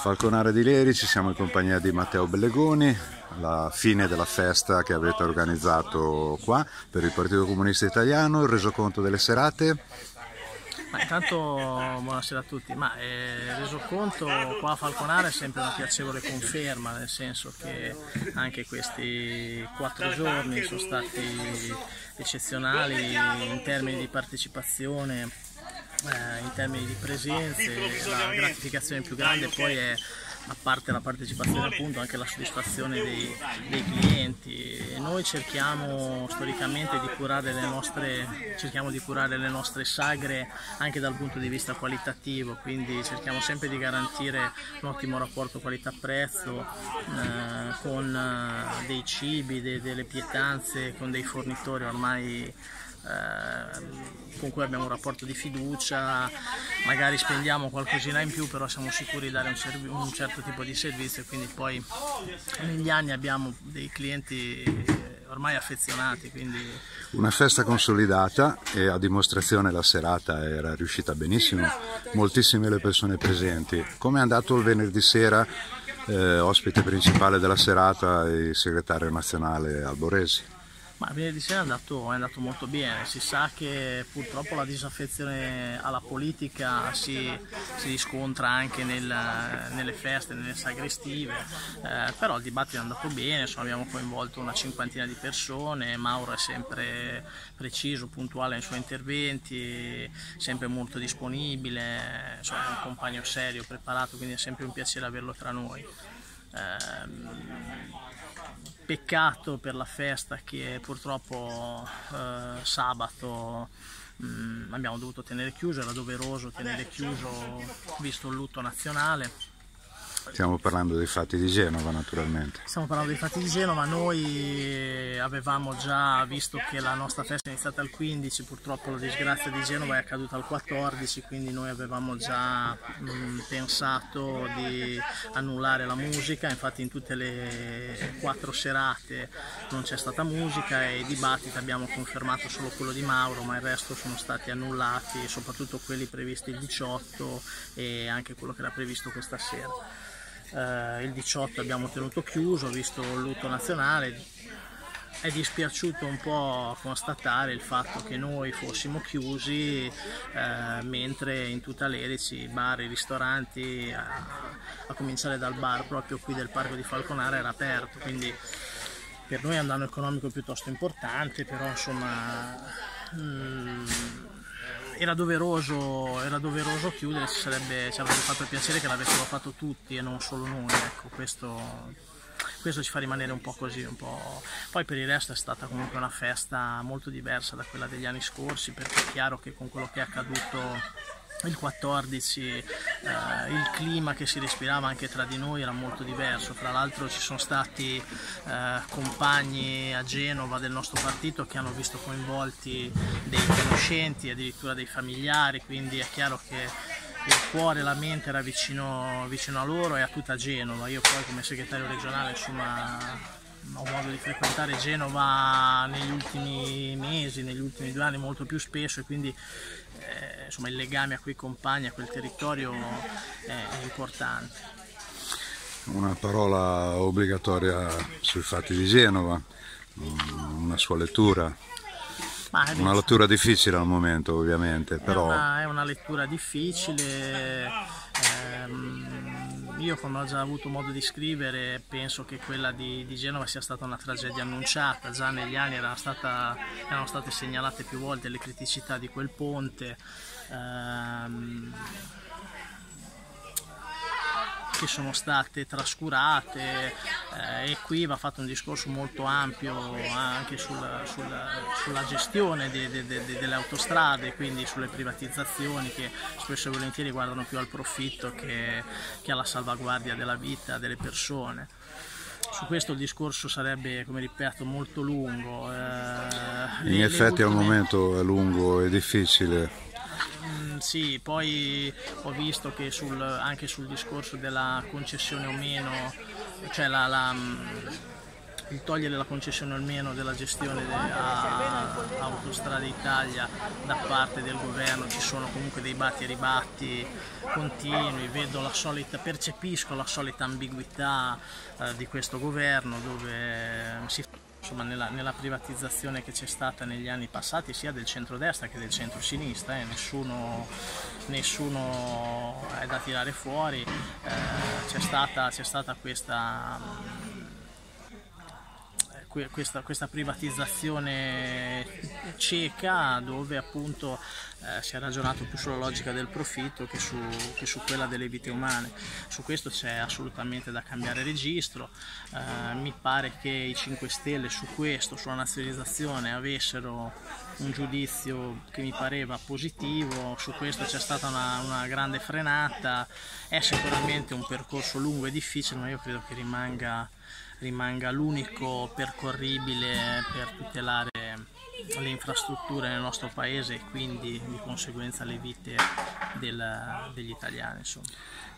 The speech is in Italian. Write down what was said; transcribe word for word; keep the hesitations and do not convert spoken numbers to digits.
Falconara di Lerici, siamo in compagnia di Matteo Bellegoni, alla fine della festa che avete organizzato qua per il Partito Comunista Italiano, il resoconto delle serate. Ma intanto buonasera a tutti, ma eh, resoconto qua a Falconara è sempre una piacevole conferma, nel senso che anche questi quattro giorni sono stati eccezionali in termini di partecipazione, Eh, in termini di presenze. La gratificazione più grande poi è, a parte la partecipazione appunto, anche la soddisfazione dei, dei clienti. E noi cerchiamo storicamente di curare le nostre, cerchiamo di curare le nostre sagre anche dal punto di vista qualitativo, quindi cerchiamo sempre di garantire un ottimo rapporto qualità-prezzo eh, con eh, dei cibi, de, delle pietanze, con dei fornitori ormai con cui abbiamo un rapporto di fiducia. Magari spendiamo qualcosina in più, però siamo sicuri di dare un, un certo tipo di servizio, e quindi poi negli anni abbiamo dei clienti ormai affezionati. Quindi una festa consolidata, e a dimostrazione la serata era riuscita benissimo, moltissime le persone presenti. Come è andato il venerdì sera, eh, ospite principale della serata, il segretario nazionale Alboresi? Ma venerdì sera è andato, è andato molto bene. Si sa che purtroppo la disaffezione alla politica si, si riscontra anche nel, nelle feste, nelle sagre estive, eh, però il dibattito è andato bene, insomma, abbiamo coinvolto una cinquantina di persone. Mauro è sempre preciso, puntuale nei suoi interventi, sempre molto disponibile, insomma, è un compagno serio, preparato, quindi è sempre un piacere averlo tra noi. Eh, Peccato per la festa che purtroppo eh, sabato mh, abbiamo dovuto tenere chiuso, era doveroso tenere chiuso visto il lutto nazionale. Stiamo parlando dei fatti di Genova, naturalmente. Stiamo parlando dei fatti di Genova. Noi avevamo già visto che la nostra festa è iniziata al quindici, purtroppo la disgrazia di Genova è accaduta al quattordici, quindi noi avevamo già mh, pensato di annullare la musica. Infatti in tutte le quattro serate non c'è stata musica, e i dibattiti abbiamo confermato solo quello di Mauro, ma il resto sono stati annullati, soprattutto quelli previsti il diciotto e anche quello che era previsto questa sera. Uh, il diciotto abbiamo tenuto chiuso visto il lutto nazionale. È dispiaciuto un po' constatare il fatto che noi fossimo chiusi, eh, mentre in tutta Lerici bar e ristoranti, a, a cominciare dal bar proprio qui del parco di Falconara, era aperto. Quindi per noi è un danno economico piuttosto importante, però insomma mh, Era doveroso, era doveroso chiudere. Ci sarebbe, ci avrebbe fatto piacere che l'avessero fatto tutti e non solo noi, ecco, questo, questo ci fa rimanere un po' così, un po'. Poi per il resto è stata comunque una festa molto diversa da quella degli anni scorsi, perché è chiaro che con quello che è accaduto il quattordici eh, il clima che si respirava anche tra di noi era molto diverso. Tra l'altro ci sono stati eh, compagni a Genova del nostro partito che hanno visto coinvolti dei conoscenti, addirittura dei familiari, quindi è chiaro che il cuore e la mente era vicino, vicino a loro e a tutta Genova. Io poi come segretario regionale, insomma, ho modo di frequentare Genova negli ultimi mesi, negli ultimi due anni molto più spesso, e quindi eh, insomma, il legame a quei compagni, a quel territorio è, è importante. Una parola obbligatoria sui fatti di Genova, una sua lettura. Ah, una lettura difficile al momento, ovviamente, però... È una, è una lettura difficile. Ehm, io, come ho già avuto modo di scrivere, penso che quella di, di Genova sia stata una tragedia annunciata. Già negli anni era stata, erano state segnalate più volte le criticità di quel ponte, ehm, che sono state trascurate, eh, e qui va fatto un discorso molto ampio anche sulla, sulla, sulla gestione de, de, de, de, delle autostrade, quindi sulle privatizzazioni che spesso e volentieri guardano più al profitto che, che alla salvaguardia della vita delle persone. Su questo il discorso sarebbe, come ripeto, molto lungo. Eh, In effetti al momento è lungo e difficile. Sì, poi ho visto che sul, anche sul discorso della concessione o meno, cioè la, la, il togliere la concessione almeno della gestione a Autostrade Italia da parte del governo. Ci sono comunque dei batti e ribatti continui, vedo la solita, percepisco la solita ambiguità eh, di questo governo, dove si insomma, nella, nella privatizzazione che c'è stata negli anni passati sia del centrodestra che del centrosinistra, eh, nessuno, nessuno è da tirare fuori, eh, c'è stata, c'è stata questa... Questa, questa privatizzazione cieca, dove appunto eh, si è ragionato più sulla logica del profitto che su, che su quella delle vite umane. Su questo c'è assolutamente da cambiare registro. Eh, mi pare che i cinque Stelle su questo, sulla nazionalizzazione, avessero un giudizio che mi pareva positivo. Su questo c'è stata una, una grande frenata. È sicuramente un percorso lungo e difficile, ma io credo che rimanga rimanga l'unico percorribile per tutelare le infrastrutture nel nostro paese e quindi di conseguenza le vite del, degli italiani, insomma.